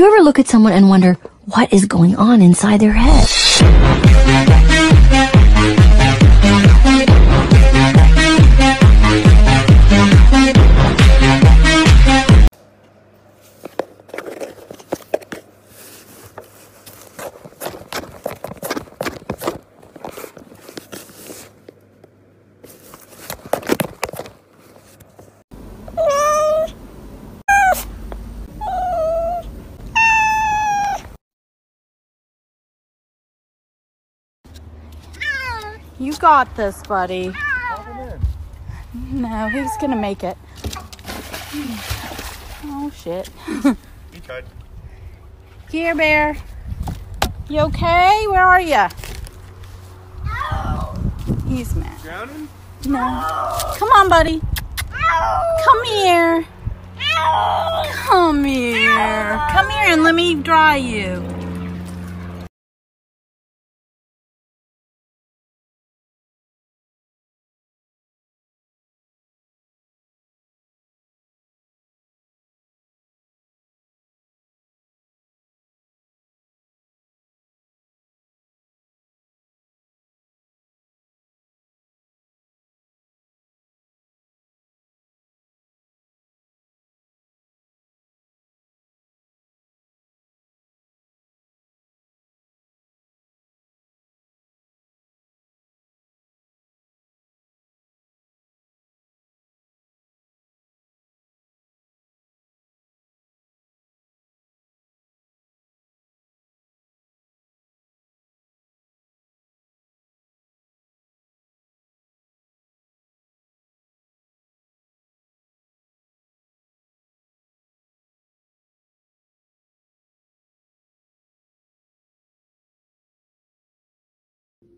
you ever look at someone and wonder what is going on inside their head? You got this, buddy. No, he's gonna make it. Oh, shit. He tried. Here, bear. You okay? Where are you? Ow. He's mad. Drowning? No. Ow. Come on, buddy. Ow. Come here. Ow. Come here. Ow. Come here and let me dry you.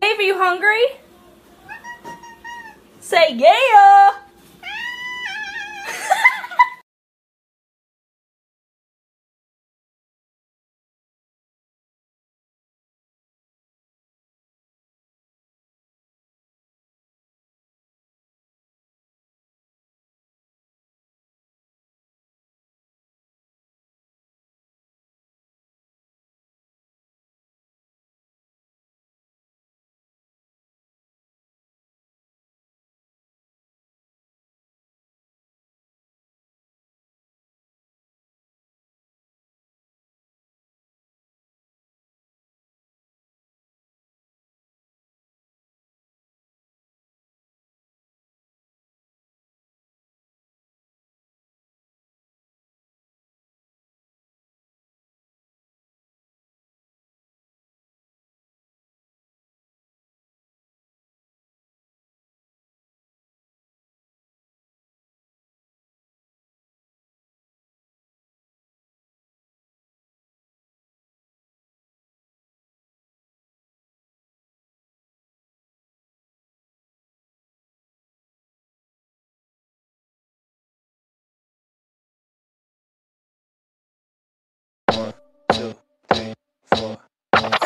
Dave, are you hungry? Say yeah!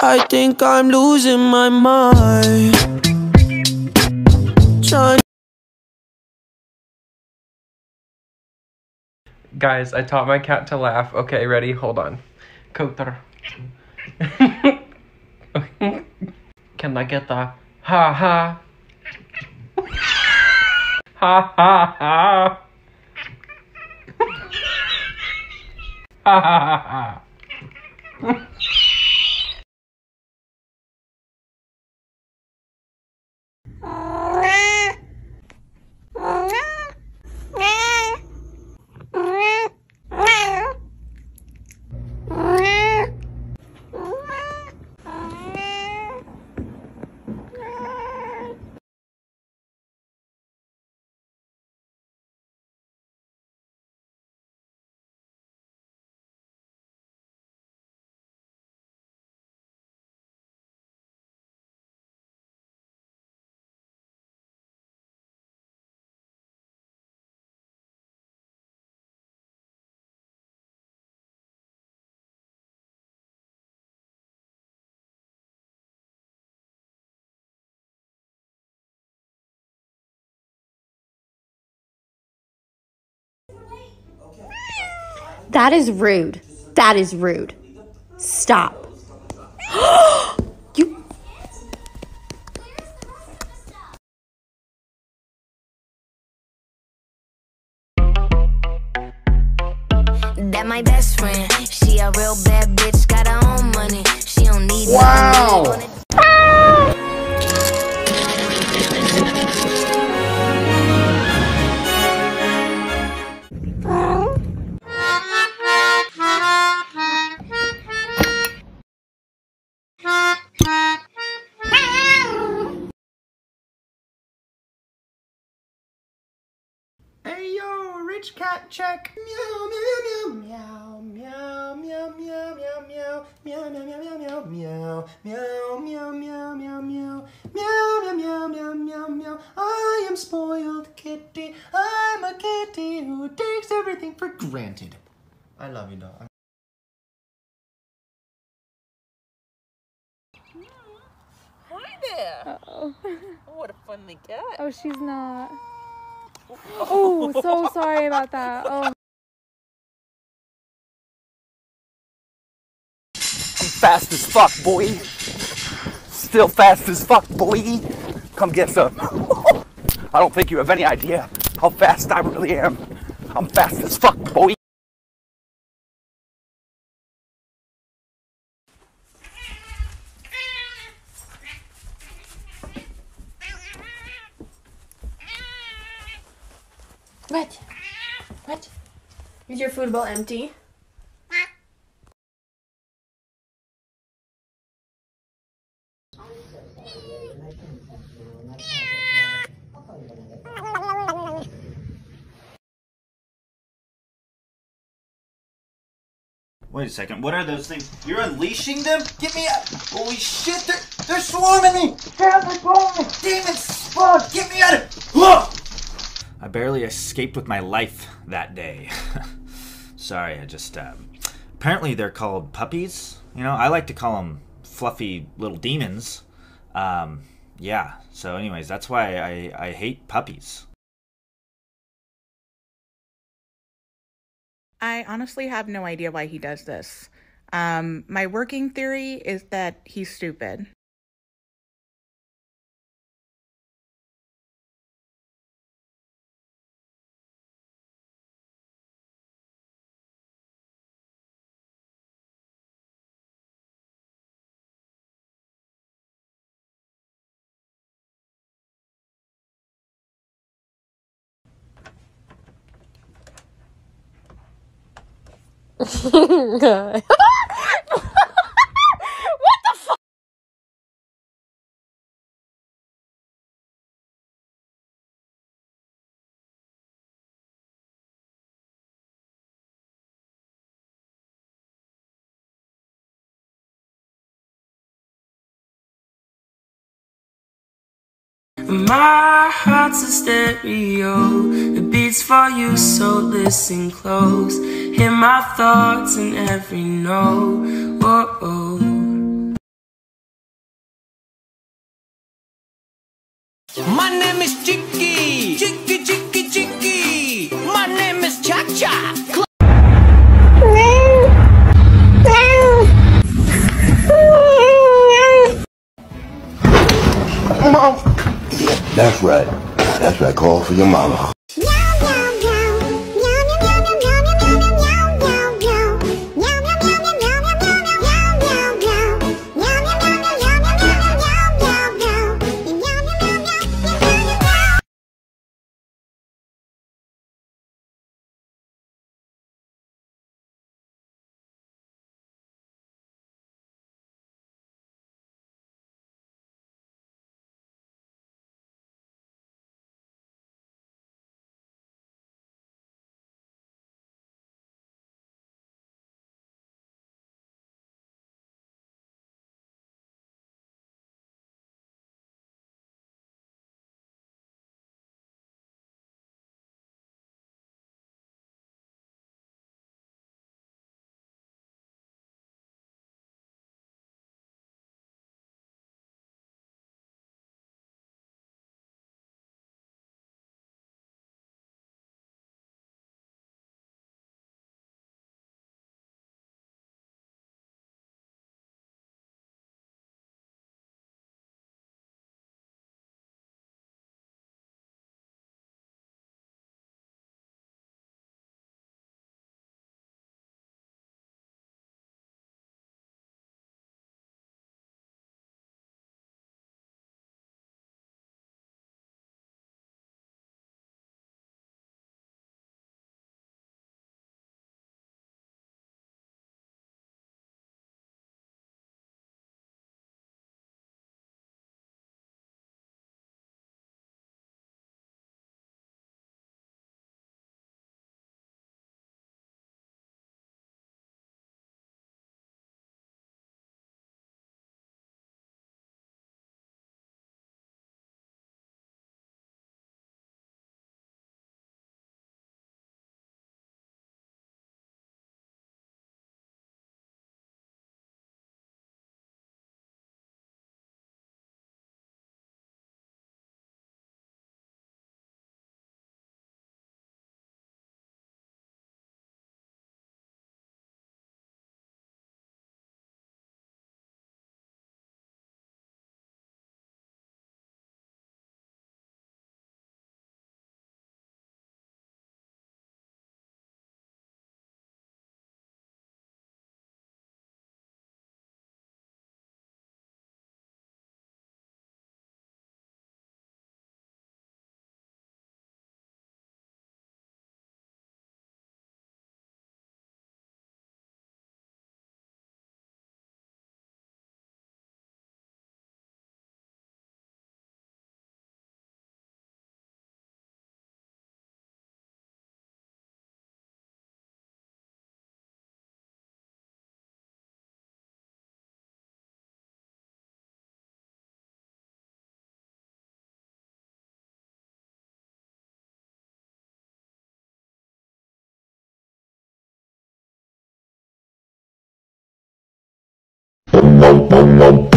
I think I'm losing my mind. Guys, I taught my cat to laugh. Okay, ready? Hold on. Kotar. Can I get the ha ha? Ha ha ha. Ha ha ha. That is rude. That is rude. Stop. You. That my best friend. She a real bad bitch. Got her own money. She don't need. Wow. Rich cat check. Meow meow meow meow meow meow meow meow meow meow meow meow meow meow meow meow meow meow meow meow meow meow meow. I am spoiled kitty. I'm a kitty who takes everything for granted. I love you, dog. Hi there. Uh-oh. What a funny cat. Oh, she's not. Oh, so sorry about that. Oh. I'm fast as fuck, boy. Still fast as fuck, boy. Come get some. I don't think you have any idea how fast I really am. I'm fast as fuck, boy. What? What? Is your food bowl empty? Wait a second, what are those things? You're unleashing them? Get me out! Holy shit, they're swarming me! Grab my ball! Demons! Fuck! Get me out of here! I barely escaped with my life that day. Sorry, I just, apparently they're called puppies. You know, I like to call them fluffy little demons. Yeah, so anyways, that's why I hate puppies. I honestly have no idea why he does this. My working theory is that he's stupid. What the fuck? My heart's a stereo. It beats for you, so listen close. Hear my thoughts in every note. Whoa. My name is Chicky. Chicky, Chicky, Chicky. My name is Cha-Cha. That's right. That's right. Call for your mama. Wow!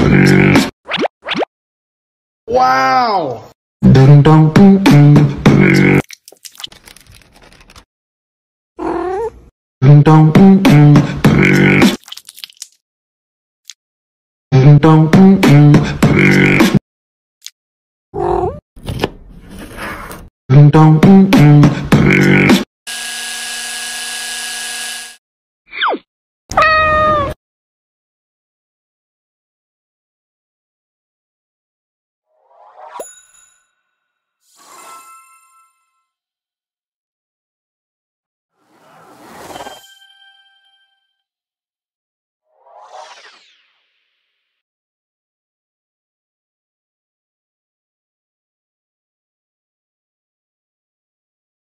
Ding dong ding ding. Ding dong ding ding. Ding dong ding ding. Ding dong ding ding.